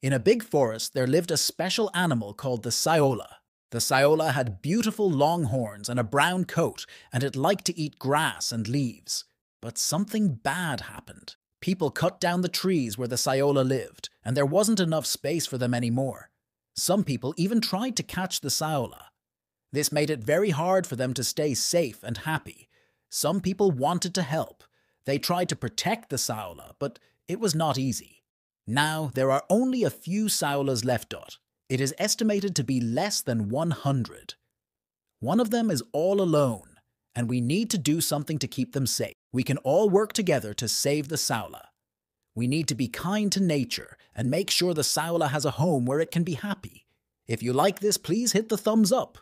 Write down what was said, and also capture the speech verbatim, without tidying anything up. In a big forest, there lived a special animal called the Saola. The Saola had beautiful long horns and a brown coat, and it liked to eat grass and leaves. But something bad happened. People cut down the trees where the Saola lived, and there wasn't enough space for them anymore. Some people even tried to catch the Saola. This made it very hard for them to stay safe and happy. Some people wanted to help. They tried to protect the Saola, but it was not easy. Now, there are only a few Saolas left. It is estimated to be less than one hundred. One of them is all alone, and we need to do something to keep them safe. We can all work together to save the Saola. We need to be kind to nature and make sure the Saola has a home where it can be happy. If you like this, please hit the thumbs up.